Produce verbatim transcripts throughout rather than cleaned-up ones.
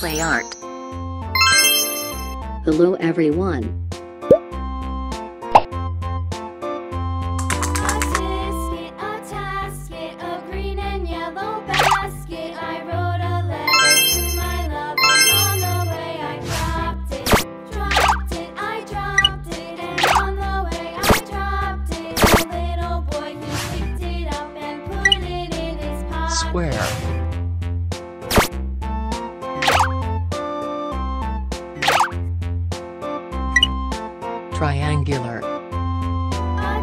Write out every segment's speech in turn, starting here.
Clay art. Hello everyone. Square. Triangular. A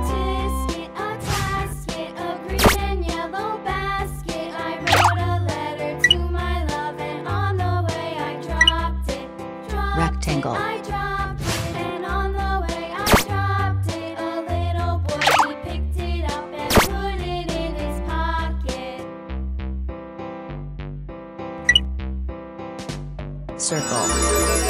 tisket, a tasket, a green and yellow basket. I wrote a letter to my love, and on the way I dropped it. Dropped Rectangle. It, I dropped it, and on the way I dropped it. A little boy, he picked it up and put it in his pocket. Circle. Rhombus.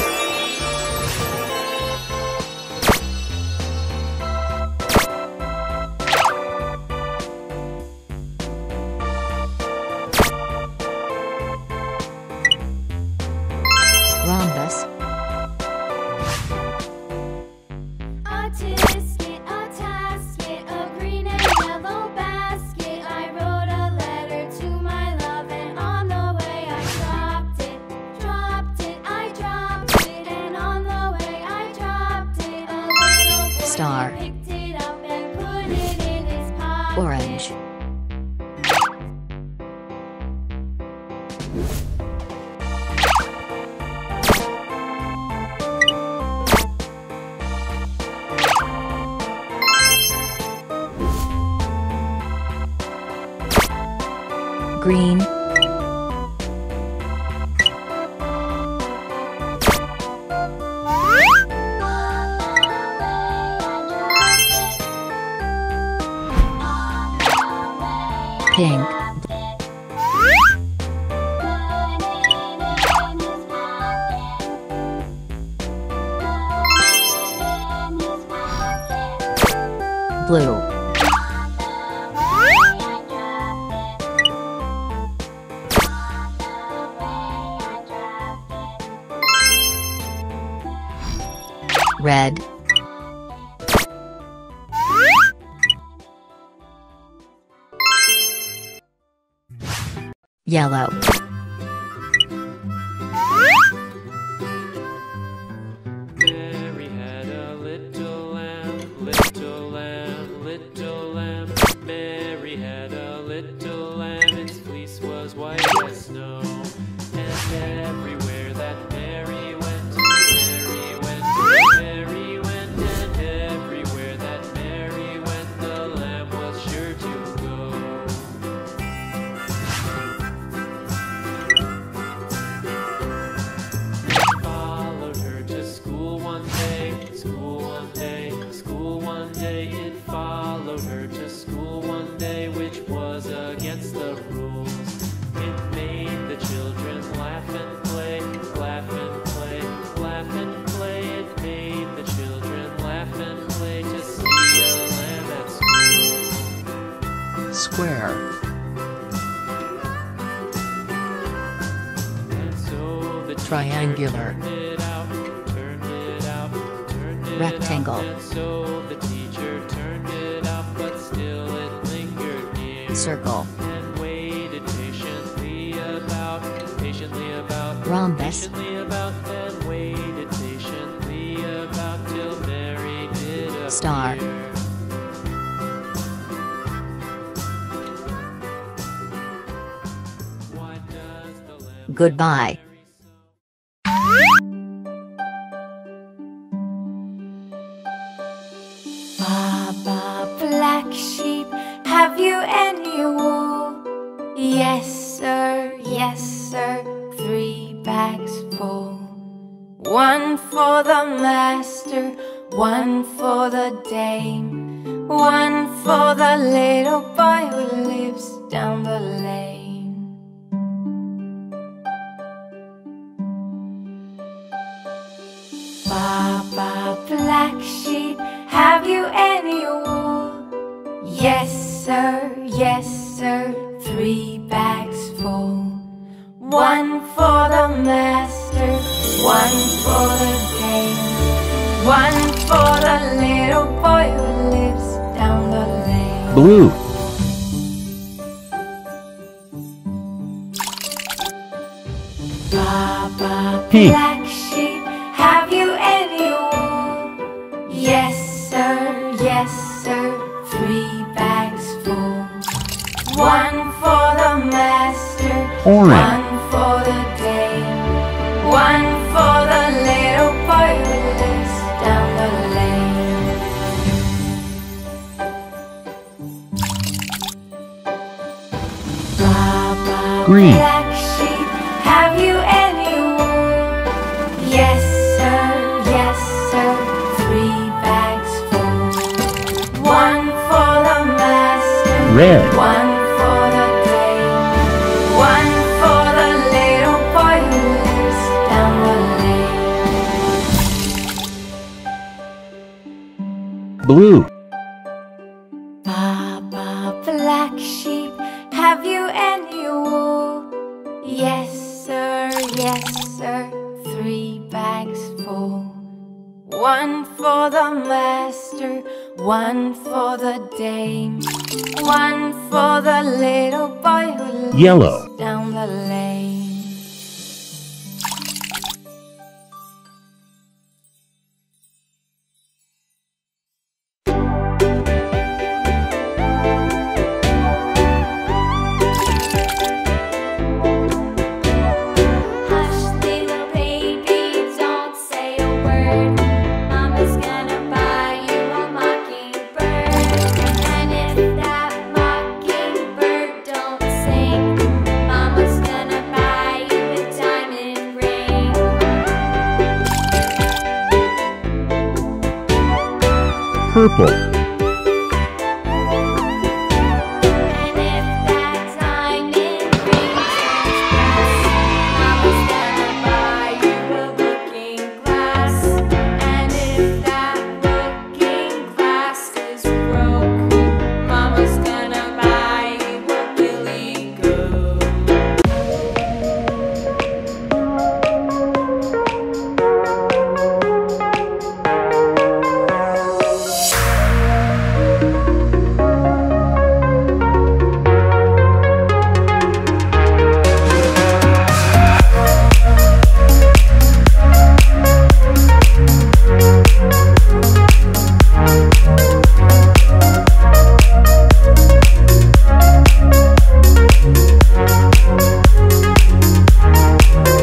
A tisket, a tasket, a green and yellow basket. I wrote a letter to my love, and on the way I dropped it. Dropped it, I dropped it, and on the way I dropped it. A little boy Star. Picked it up and put it in his pocket. Orange. Green. Pink. Blue. Red. Yellow. Mary had a little lamb, little lamb, little lamb. Mary had a little lamb, its fleece was white as snow. And everywhere that Mary went, Mary went, Mary went, and everywhere that Mary went, the lamb was sure to go. Followed her to school one day, school one day, school one day. It followed her to school one day, which was against the rules. It made the children laugh and play, laugh and play, laugh and play. It made the children laugh and play to see a lamb at school. Square. And so the triangular turned it out, turned it out, turned it out. Rectangle. And so the teacher turned it out, but still it lingered near. Circle. And waited patiently about, patiently about, Rhombus. patiently about, and waited patiently about till Mary did appear. Star. Why does the lamb Goodbye. Baba, black sheep, have you any wool? Yes, sir, yes, sir, three bags full. One for the master, one for the dame, one for the little boy who lives down the lane. Baba, black sheep, have you any wool? Yes, sir, yes, sir, three bags full. One for the master, One for the day, one for the little boy who lives down the lane. Blue. Baba, P. Black sheep, have you any wool? Yes, sir, yes, sir, three bags full. One for the master, Orange. One for the day, one for the little boy who lives down the lane. Baba, Green. Black sheep, have you any wool? Yes, sir, yes, sir, three bags full. One for the master, Red. One Blue. Baba, black sheep, have you any wool? Yes, sir, yes, sir, three bags full. One for the master, one for the dame, one for the little boy who lives Yellow. Down the lane. Purple.